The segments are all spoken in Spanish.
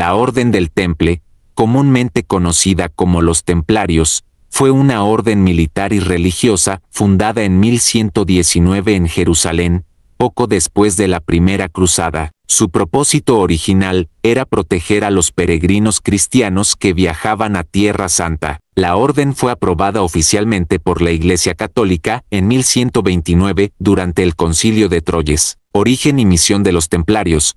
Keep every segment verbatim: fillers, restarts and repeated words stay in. La Orden del Temple, comúnmente conocida como los Templarios, fue una orden militar y religiosa fundada en mil ciento diecinueve en Jerusalén, poco después de la Primera Cruzada. Su propósito original era proteger a los peregrinos cristianos que viajaban a Tierra Santa. La orden fue aprobada oficialmente por la Iglesia Católica en mil ciento veintinueve durante el Concilio de Troyes. Origen y misión de los Templarios.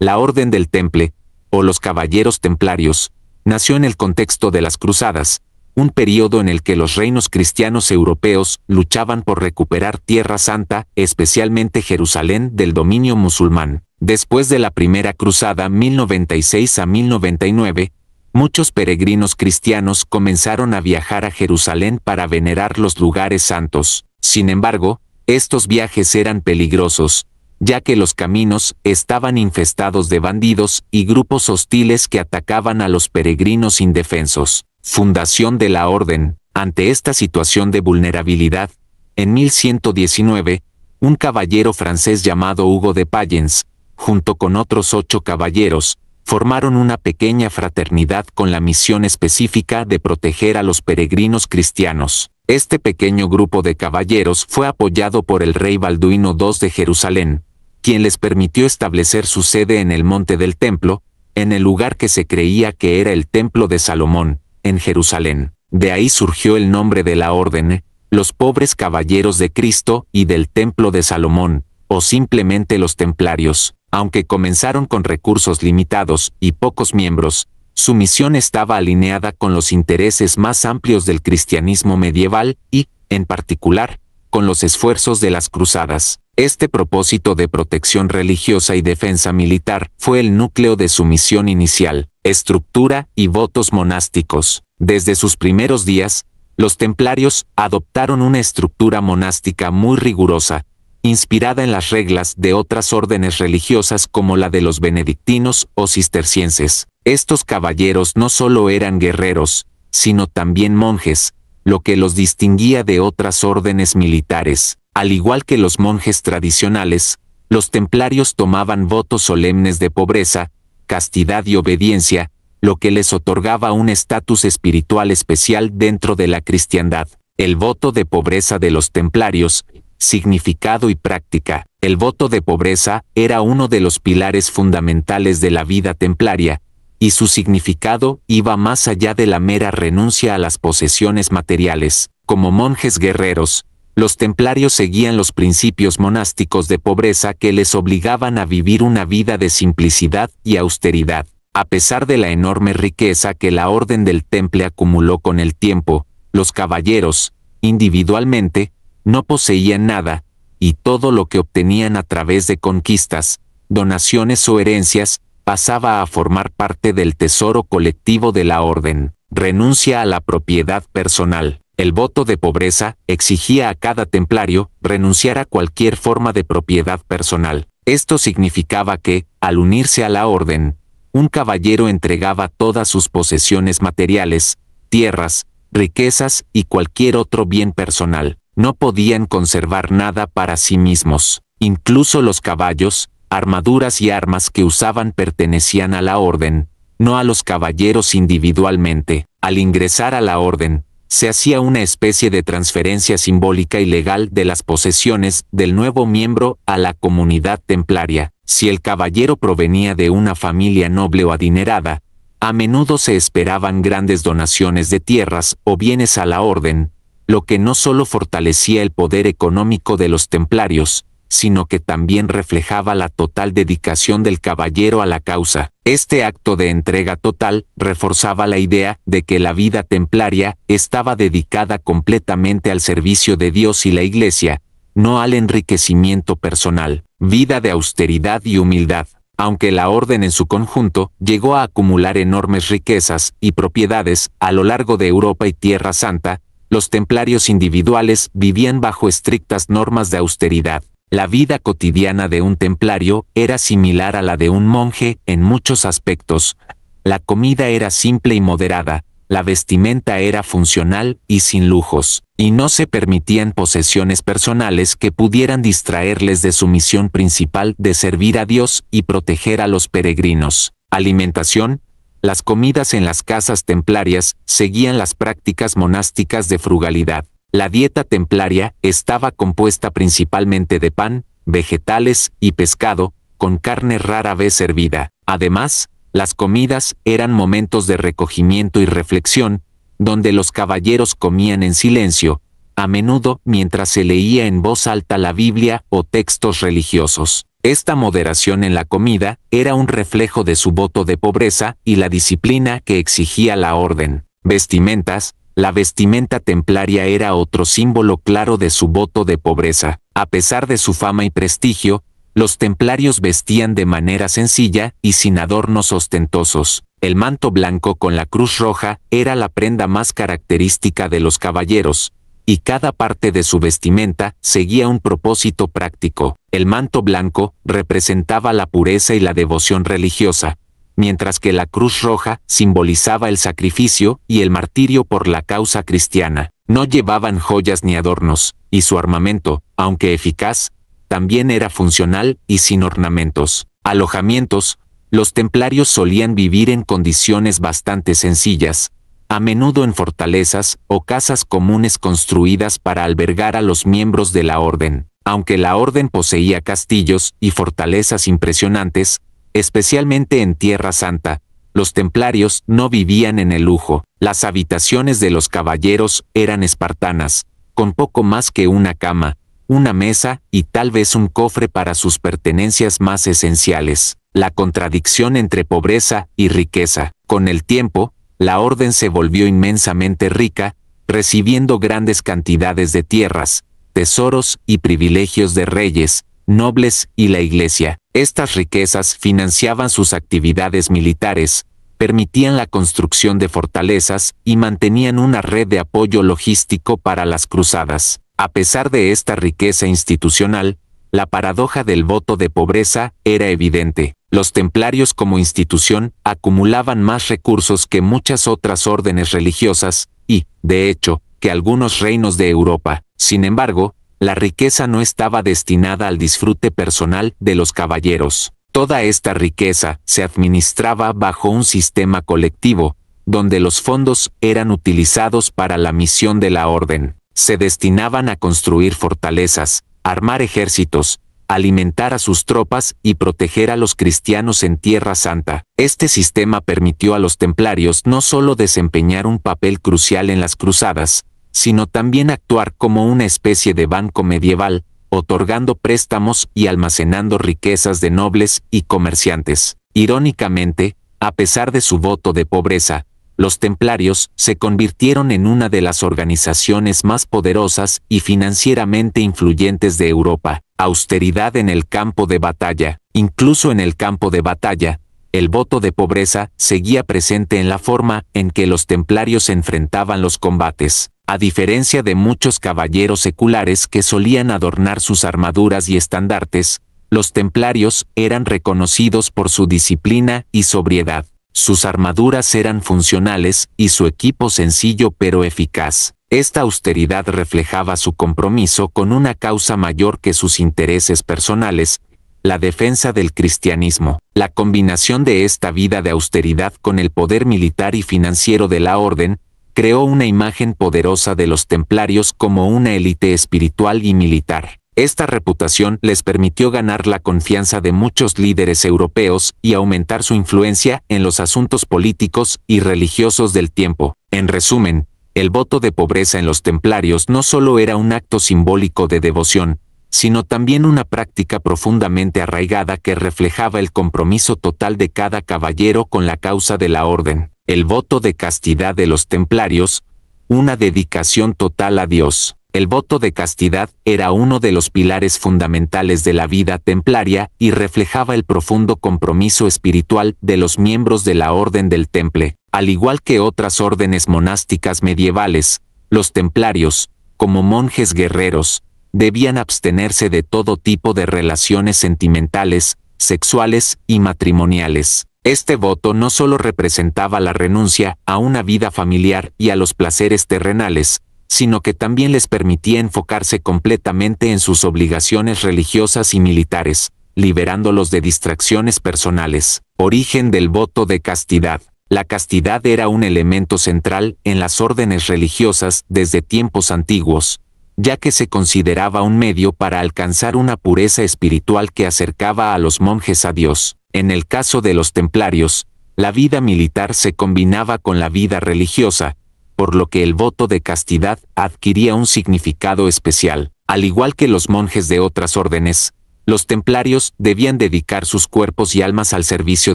La Orden del Temple, o los Caballeros Templarios, nació en el contexto de las Cruzadas, un periodo en el que los reinos cristianos europeos luchaban por recuperar Tierra Santa, especialmente Jerusalén, del dominio musulmán. Después de la Primera Cruzada mil noventa y seis a mil noventa y nueve, muchos peregrinos cristianos comenzaron a viajar a Jerusalén para venerar los lugares santos. Sin embargo, estos viajes eran peligrosos, ya que los caminos estaban infestados de bandidos y grupos hostiles que atacaban a los peregrinos indefensos. Fundación de la Orden. Ante esta situación de vulnerabilidad, en mil ciento diecinueve, un caballero francés llamado Hugo de Payens, junto con otros ocho caballeros, formaron una pequeña fraternidad con la misión específica de proteger a los peregrinos cristianos. Este pequeño grupo de caballeros fue apoyado por el rey Balduino segundo de Jerusalén, quien les permitió establecer su sede en el Monte del Templo, en el lugar que se creía que era el Templo de Salomón, en Jerusalén. De ahí surgió el nombre de la orden, los pobres caballeros de Cristo y del Templo de Salomón, o simplemente los templarios. Aunque comenzaron con recursos limitados y pocos miembros, su misión estaba alineada con los intereses más amplios del cristianismo medieval y, en particular, con los esfuerzos de las cruzadas. Este propósito de protección religiosa y defensa militar fue el núcleo de su misión inicial. Estructura y votos monásticos. Desde sus primeros días, los templarios adoptaron una estructura monástica muy rigurosa, inspirada en las reglas de otras órdenes religiosas como la de los benedictinos o cistercienses. Estos caballeros no solo eran guerreros, sino también monjes, lo que los distinguía de otras órdenes militares. Al igual que los monjes tradicionales, los templarios tomaban votos solemnes de pobreza, castidad y obediencia, lo que les otorgaba un estatus espiritual especial dentro de la cristiandad. El voto de pobreza de los templarios, significado y práctica. El voto de pobreza era uno de los pilares fundamentales de la vida templaria, y su significado iba más allá de la mera renuncia a las posesiones materiales. Como monjes guerreros, los templarios seguían los principios monásticos de pobreza que les obligaban a vivir una vida de simplicidad y austeridad. A pesar de la enorme riqueza que la Orden del Temple acumuló con el tiempo, los caballeros, individualmente, no poseían nada, y todo lo que obtenían a través de conquistas, donaciones o herencias, pasaba a formar parte del tesoro colectivo de la Orden. Renuncia a la propiedad personal. El voto de pobreza exigía a cada templario renunciar a cualquier forma de propiedad personal. Esto significaba que, al unirse a la orden, un caballero entregaba todas sus posesiones materiales, tierras, riquezas y cualquier otro bien personal. No podían conservar nada para sí mismos. Incluso los caballos, armaduras y armas que usaban pertenecían a la orden, no a los caballeros individualmente. Al ingresar a la orden, se hacía una especie de transferencia simbólica y legal de las posesiones del nuevo miembro a la comunidad templaria. Si el caballero provenía de una familia noble o adinerada, a menudo se esperaban grandes donaciones de tierras o bienes a la orden, lo que no solo fortalecía el poder económico de los templarios, sino que también reflejaba la total dedicación del caballero a la causa. Este acto de entrega total reforzaba la idea de que la vida templaria estaba dedicada completamente al servicio de Dios y la Iglesia, no al enriquecimiento personal. Vida de austeridad y humildad. Aunque la orden en su conjunto llegó a acumular enormes riquezas y propiedades a lo largo de Europa y Tierra Santa, los templarios individuales vivían bajo estrictas normas de austeridad. La vida cotidiana de un templario era similar a la de un monje en muchos aspectos. La comida era simple y moderada, la vestimenta era funcional y sin lujos, y no se permitían posesiones personales que pudieran distraerles de su misión principal de servir a Dios y proteger a los peregrinos. Alimentación. Las comidas en las casas templarias seguían las prácticas monásticas de frugalidad. La dieta templaria estaba compuesta principalmente de pan, vegetales y pescado, con carne rara vez hervida. Además, las comidas eran momentos de recogimiento y reflexión, donde los caballeros comían en silencio, a menudo mientras se leía en voz alta la Biblia o textos religiosos. Esta moderación en la comida era un reflejo de su voto de pobreza y la disciplina que exigía la orden. Vestimentas. La vestimenta templaria era otro símbolo claro de su voto de pobreza. A pesar de su fama y prestigio, los templarios vestían de manera sencilla y sin adornos ostentosos. El manto blanco con la cruz roja era la prenda más característica de los caballeros, y cada parte de su vestimenta seguía un propósito práctico. El manto blanco representaba la pureza y la devoción religiosa, mientras que la cruz roja simbolizaba el sacrificio y el martirio por la causa cristiana. No llevaban joyas ni adornos, y su armamento, aunque eficaz, también era funcional y sin ornamentos. Alojamientos. Los templarios solían vivir en condiciones bastante sencillas, a menudo en fortalezas o casas comunes construidas para albergar a los miembros de la orden. Aunque la orden poseía castillos y fortalezas impresionantes, especialmente en Tierra Santa, los templarios no vivían en el lujo. Las habitaciones de los caballeros eran espartanas, con poco más que una cama, una mesa y tal vez un cofre para sus pertenencias más esenciales. La contradicción entre pobreza y riqueza. Con el tiempo, la orden se volvió inmensamente rica, recibiendo grandes cantidades de tierras, tesoros y privilegios de reyes, nobles y la iglesia. Estas riquezas financiaban sus actividades militares, permitían la construcción de fortalezas y mantenían una red de apoyo logístico para las cruzadas. A pesar de esta riqueza institucional, la paradoja del voto de pobreza era evidente. Los templarios como institución acumulaban más recursos que muchas otras órdenes religiosas y, de hecho, que algunos reinos de Europa. Sin embargo, la riqueza no estaba destinada al disfrute personal de los caballeros. Toda esta riqueza se administraba bajo un sistema colectivo, donde los fondos eran utilizados para la misión de la orden. Se destinaban a construir fortalezas, armar ejércitos, alimentar a sus tropas y proteger a los cristianos en Tierra Santa. Este sistema permitió a los templarios no solo desempeñar un papel crucial en las cruzadas, sino también actuar como una especie de banco medieval, otorgando préstamos y almacenando riquezas de nobles y comerciantes. Irónicamente, a pesar de su voto de pobreza, los templarios se convirtieron en una de las organizaciones más poderosas y financieramente influyentes de Europa. Austeridad en el campo de batalla. Incluso en el campo de batalla, el voto de pobreza seguía presente en la forma en que los templarios enfrentaban los combates. A diferencia de muchos caballeros seculares que solían adornar sus armaduras y estandartes, los templarios eran reconocidos por su disciplina y sobriedad. Sus armaduras eran funcionales y su equipo sencillo pero eficaz. Esta austeridad reflejaba su compromiso con una causa mayor que sus intereses personales, la defensa del cristianismo. La combinación de esta vida de austeridad con el poder militar y financiero de la orden creó una imagen poderosa de los templarios como una élite espiritual y militar. Esta reputación les permitió ganar la confianza de muchos líderes europeos y aumentar su influencia en los asuntos políticos y religiosos del tiempo. En resumen, el voto de pobreza en los templarios no solo era un acto simbólico de devoción, sino también una práctica profundamente arraigada que reflejaba el compromiso total de cada caballero con la causa de la orden. El voto de castidad de los templarios, una dedicación total a Dios. El voto de castidad era uno de los pilares fundamentales de la vida templaria y reflejaba el profundo compromiso espiritual de los miembros de la Orden del Temple. Al igual que otras órdenes monásticas medievales, los templarios, como monjes guerreros, debían abstenerse de todo tipo de relaciones sentimentales, sexuales y matrimoniales. Este voto no solo representaba la renuncia a una vida familiar y a los placeres terrenales, sino que también les permitía enfocarse completamente en sus obligaciones religiosas y militares, liberándolos de distracciones personales. Origen del voto de castidad. La castidad era un elemento central en las órdenes religiosas desde tiempos antiguos, ya que se consideraba un medio para alcanzar una pureza espiritual que acercaba a los monjes a Dios. En el caso de los templarios, la vida militar se combinaba con la vida religiosa, por lo que el voto de castidad adquiría un significado especial. Al igual que los monjes de otras órdenes, los templarios debían dedicar sus cuerpos y almas al servicio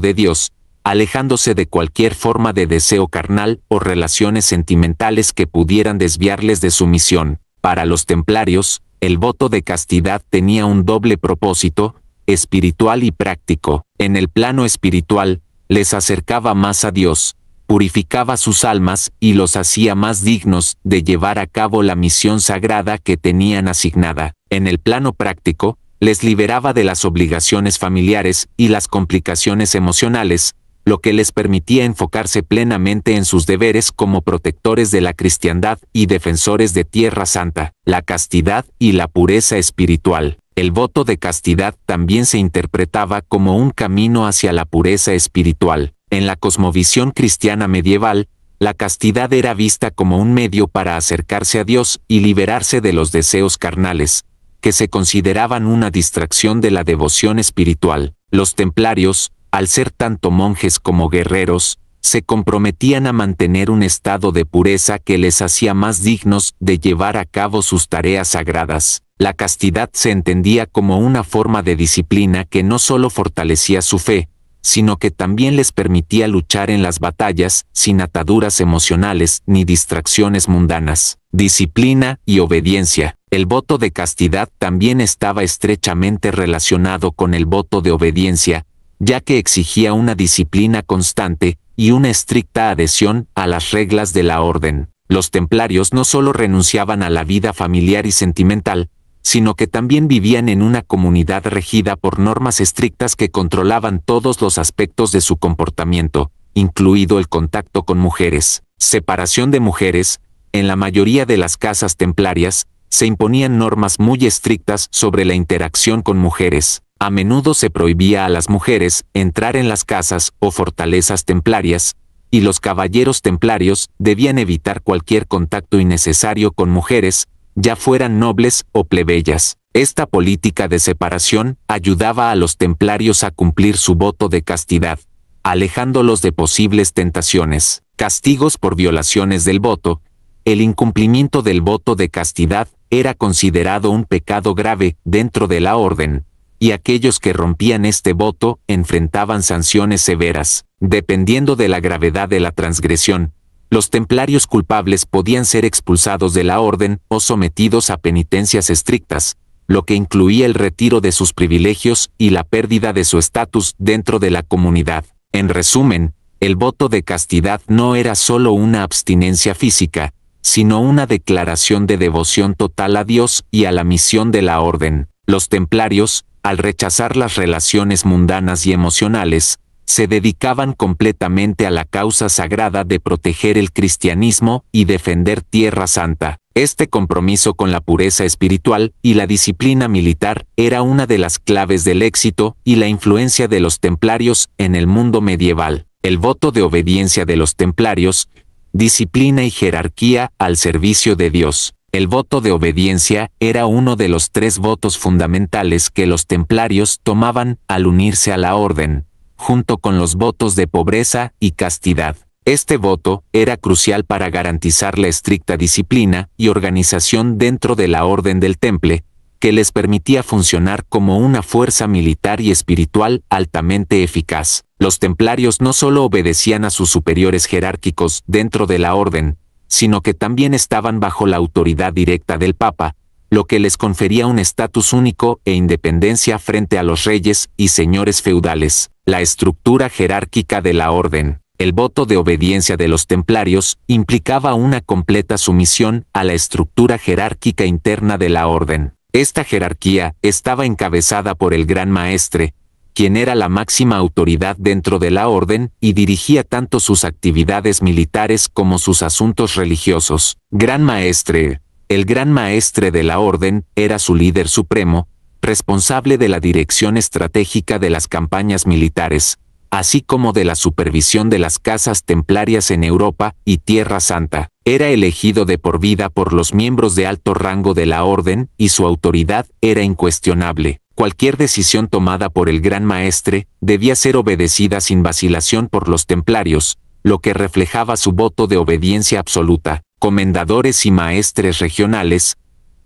de Dios, alejándose de cualquier forma de deseo carnal o relaciones sentimentales que pudieran desviarles de su misión. Para los templarios, el voto de castidad tenía un doble propósito, espiritual y práctico. En el plano espiritual, les acercaba más a Dios, purificaba sus almas y los hacía más dignos de llevar a cabo la misión sagrada que tenían asignada. En el plano práctico, les liberaba de las obligaciones familiares y las complicaciones emocionales, lo que les permitía enfocarse plenamente en sus deberes como protectores de la cristiandad y defensores de Tierra Santa. La castidad y la pureza espiritual. El voto de castidad también se interpretaba como un camino hacia la pureza espiritual. En la cosmovisión cristiana medieval, la castidad era vista como un medio para acercarse a Dios y liberarse de los deseos carnales, que se consideraban una distracción de la devoción espiritual. Los templarios, al ser tanto monjes como guerreros, se comprometían a mantener un estado de pureza que les hacía más dignos de llevar a cabo sus tareas sagradas. La castidad se entendía como una forma de disciplina que no solo fortalecía su fe, sino que también les permitía luchar en las batallas sin ataduras emocionales ni distracciones mundanas. Disciplina y obediencia. El voto de castidad también estaba estrechamente relacionado con el voto de obediencia, ya que exigía una disciplina constante y una estricta adhesión a las reglas de la orden. Los templarios no solo renunciaban a la vida familiar y sentimental, sino que también vivían en una comunidad regida por normas estrictas que controlaban todos los aspectos de su comportamiento, incluido el contacto con mujeres. Separación de mujeres. En la mayoría de las casas templarias, se imponían normas muy estrictas sobre la interacción con mujeres. A menudo se prohibía a las mujeres entrar en las casas o fortalezas templarias, y los caballeros templarios debían evitar cualquier contacto innecesario con mujeres, ya fueran nobles o plebeyas. Esta política de separación ayudaba a los templarios a cumplir su voto de castidad, alejándolos de posibles tentaciones. Castigos por violaciones del voto. El incumplimiento del voto de castidad era considerado un pecado grave dentro de la orden, y aquellos que rompían este voto enfrentaban sanciones severas. Dependiendo de la gravedad de la transgresión, los templarios culpables podían ser expulsados de la orden o sometidos a penitencias estrictas, lo que incluía el retiro de sus privilegios y la pérdida de su estatus dentro de la comunidad. En resumen, el voto de castidad no era solo una abstinencia física, sino una declaración de devoción total a Dios y a la misión de la orden. Los templarios, al rechazar las relaciones mundanas y emocionales, se dedicaban completamente a la causa sagrada de proteger el cristianismo y defender Tierra Santa. Este compromiso con la pureza espiritual y la disciplina militar era una de las claves del éxito y la influencia de los templarios en el mundo medieval. El voto de obediencia de los templarios, disciplina y jerarquía al servicio de Dios. El voto de obediencia era uno de los tres votos fundamentales que los templarios tomaban al unirse a la orden, junto con los votos de pobreza y castidad. Este voto era crucial para garantizar la estricta disciplina y organización dentro de la orden del Temple, que les permitía funcionar como una fuerza militar y espiritual altamente eficaz. Los templarios no solo obedecían a sus superiores jerárquicos dentro de la orden, sino que también estaban bajo la autoridad directa del Papa, lo que les confería un estatus único e independencia frente a los reyes y señores feudales. La estructura jerárquica de la orden. El voto de obediencia de los templarios implicaba una completa sumisión a la estructura jerárquica interna de la orden. Esta jerarquía estaba encabezada por el Gran Maestre, quien era la máxima autoridad dentro de la orden y dirigía tanto sus actividades militares como sus asuntos religiosos. Gran Maestre. El Gran Maestre de la orden era su líder supremo, responsable de la dirección estratégica de las campañas militares, así como de la supervisión de las casas templarias en Europa y Tierra Santa, era elegido de por vida por los miembros de alto rango de la orden y su autoridad era incuestionable. Cualquier decisión tomada por el Gran Maestre debía ser obedecida sin vacilación por los templarios, lo que reflejaba su voto de obediencia absoluta. Comendadores y maestres regionales.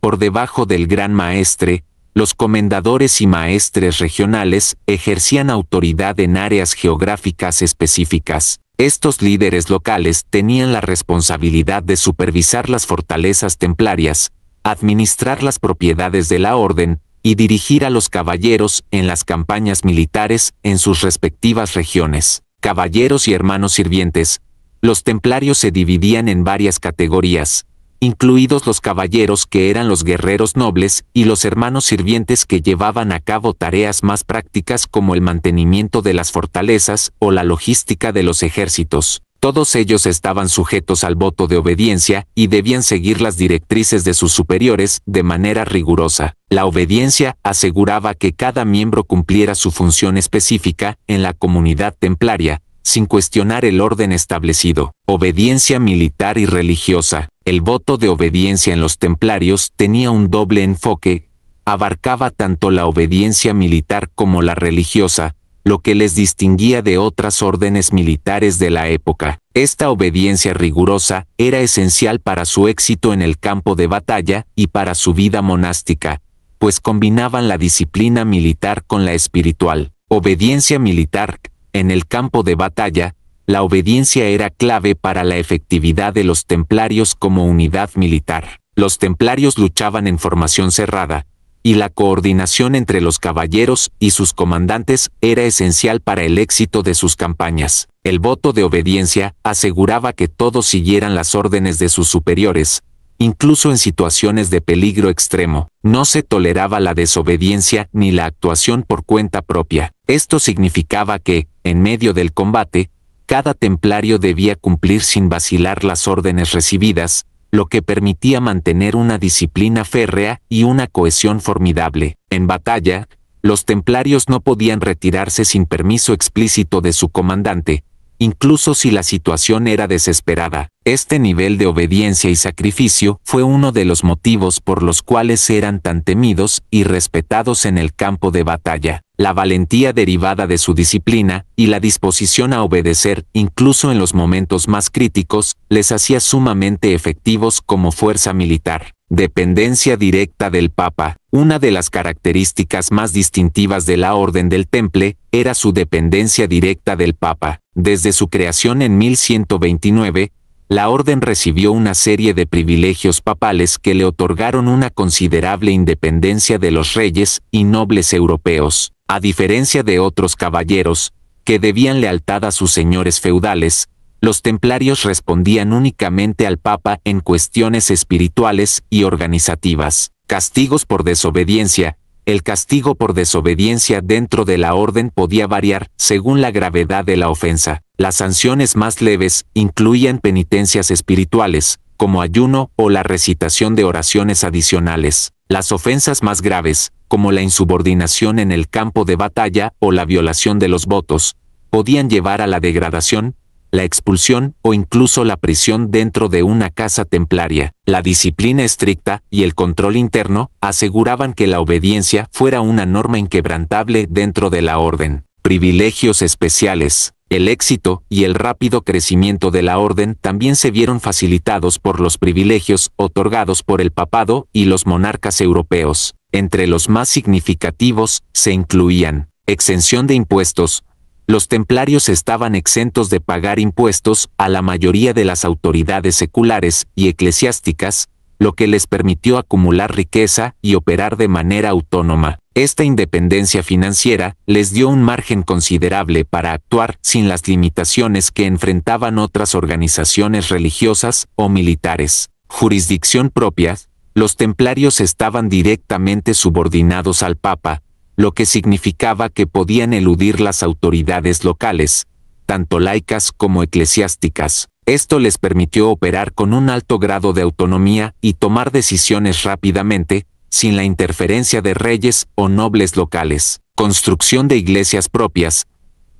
Por debajo del Gran Maestre, los comendadores y maestres regionales ejercían autoridad en áreas geográficas específicas. Estos líderes locales tenían la responsabilidad de supervisar las fortalezas templarias, administrar las propiedades de la orden, y dirigir a los caballeros en las campañas militares en sus respectivas regiones. Caballeros y hermanos sirvientes. Los templarios se dividían en varias categorías, incluidos los caballeros que eran los guerreros nobles y los hermanos sirvientes que llevaban a cabo tareas más prácticas como el mantenimiento de las fortalezas o la logística de los ejércitos. Todos ellos estaban sujetos al voto de obediencia y debían seguir las directrices de sus superiores de manera rigurosa. La obediencia aseguraba que cada miembro cumpliera su función específica en la comunidad templaria, sin cuestionar el orden establecido. Obediencia militar y religiosa. El voto de obediencia en los templarios tenía un doble enfoque, abarcaba tanto la obediencia militar como la religiosa, lo que les distinguía de otras órdenes militares de la época. Esta obediencia rigurosa era esencial para su éxito en el campo de batalla y para su vida monástica, pues combinaban la disciplina militar con la espiritual. Obediencia militar. En el campo de batalla, la obediencia era clave para la efectividad de los templarios como unidad militar. Los templarios luchaban en formación cerrada, y la coordinación entre los caballeros y sus comandantes era esencial para el éxito de sus campañas. El voto de obediencia aseguraba que todos siguieran las órdenes de sus superiores, incluso en situaciones de peligro extremo. No se toleraba la desobediencia ni la actuación por cuenta propia. Esto significaba que, en medio del combate, cada templario debía cumplir sin vacilar las órdenes recibidas, lo que permitía mantener una disciplina férrea y una cohesión formidable. En batalla, los templarios no podían retirarse sin permiso explícito de su comandante, incluso si la situación era desesperada. Este nivel de obediencia y sacrificio fue uno de los motivos por los cuales eran tan temidos y respetados en el campo de batalla. La valentía derivada de su disciplina y la disposición a obedecer, incluso en los momentos más críticos, les hacía sumamente efectivos como fuerza militar. Dependencia directa del Papa. Una de las características más distintivas de la Orden del Temple era su dependencia directa del Papa. Desde su creación en mil ciento veintinueve, la Orden recibió una serie de privilegios papales que le otorgaron una considerable independencia de los reyes y nobles europeos. A diferencia de otros caballeros, que debían lealtad a sus señores feudales, los templarios respondían únicamente al Papa en cuestiones espirituales y organizativas. Castigos por desobediencia. El castigo por desobediencia dentro de la orden podía variar según la gravedad de la ofensa. Las sanciones más leves incluían penitencias espirituales, como ayuno o la recitación de oraciones adicionales. Las ofensas más graves, como la insubordinación en el campo de batalla o la violación de los votos, podían llevar a la degradación, la expulsión o incluso la prisión dentro de una casa templaria. La disciplina estricta y el control interno aseguraban que la obediencia fuera una norma inquebrantable dentro de la orden. Privilegios especiales. El éxito y el rápido crecimiento de la orden también se vieron facilitados por los privilegios otorgados por el papado y los monarcas europeos. Entre los más significativos se incluían exención de impuestos. Los templarios estaban exentos de pagar impuestos a la mayoría de las autoridades seculares y eclesiásticas, lo que les permitió acumular riqueza y operar de manera autónoma. Esta independencia financiera les dio un margen considerable para actuar sin las limitaciones que enfrentaban otras organizaciones religiosas o militares. Jurisdicción propia. Los templarios estaban directamente subordinados al Papa, lo que significaba que podían eludir las autoridades locales, tanto laicas como eclesiásticas. Esto les permitió operar con un alto grado de autonomía y tomar decisiones rápidamente, sin la interferencia de reyes o nobles locales. Construcción de iglesias propias.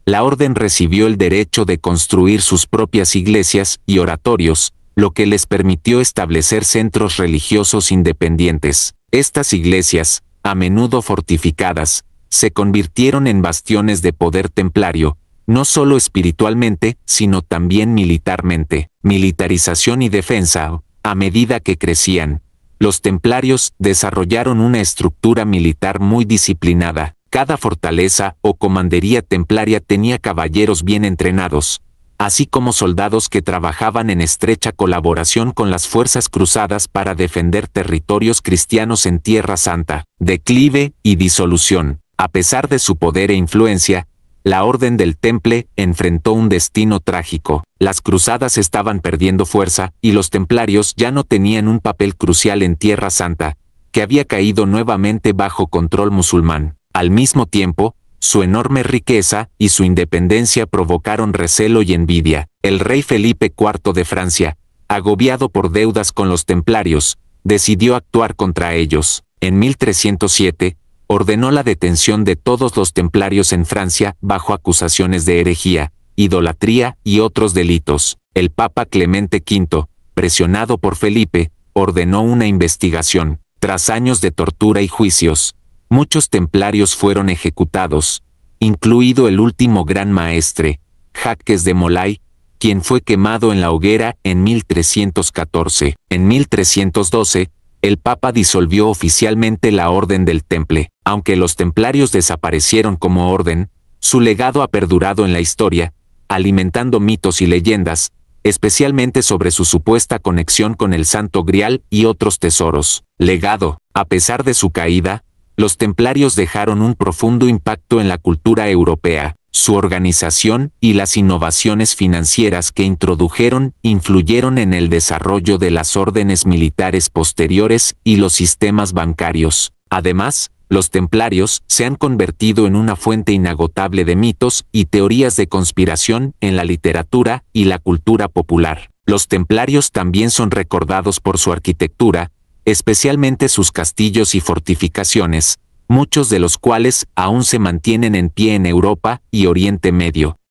La orden recibió el derecho de construir sus propias iglesias y oratorios, lo que les permitió establecer centros religiosos independientes. Estas iglesias, a menudo fortificadas, se convirtieron en bastiones de poder templario, no solo espiritualmente, sino también militarmente. Militarización y defensa. A medida que crecían, los templarios desarrollaron una estructura militar muy disciplinada. Cada fortaleza o comandería templaria tenía caballeros bien entrenados, así como soldados que trabajaban en estrecha colaboración con las fuerzas cruzadas para defender territorios cristianos en Tierra Santa. Declive y disolución. A pesar de su poder e influencia, la Orden del Temple enfrentó un destino trágico. Las cruzadas estaban perdiendo fuerza y los templarios ya no tenían un papel crucial en Tierra Santa, que había caído nuevamente bajo control musulmán. Al mismo tiempo, su enorme riqueza y su independencia provocaron recelo y envidia. El rey Felipe cuarto de Francia, agobiado por deudas con los templarios, decidió actuar contra ellos. En mil trescientos siete, ordenó la detención de todos los templarios en Francia bajo acusaciones de herejía, idolatría y otros delitos. El Papa Clemente quinto, presionado por Felipe, ordenó una investigación. Tras años de tortura y juicios, muchos templarios fueron ejecutados, incluido el último gran maestre, Jacques de Molay, quien fue quemado en la hoguera en mil trescientos catorce. En mil trescientos doce, el Papa disolvió oficialmente la Orden del Temple. Aunque los templarios desaparecieron como orden, su legado ha perdurado en la historia, alimentando mitos y leyendas, especialmente sobre su supuesta conexión con el Santo Grial y otros tesoros. Legado. A pesar de su caída, los templarios dejaron un profundo impacto en la cultura europea. Su organización y las innovaciones financieras que introdujeron influyeron en el desarrollo de las órdenes militares posteriores y los sistemas bancarios. Además, los templarios se han convertido en una fuente inagotable de mitos y teorías de conspiración en la literatura y la cultura popular. Los templarios también son recordados por su arquitectura, especialmente sus castillos y fortificaciones, muchos de los cuales aún se mantienen en pie en Europa y Oriente Medio.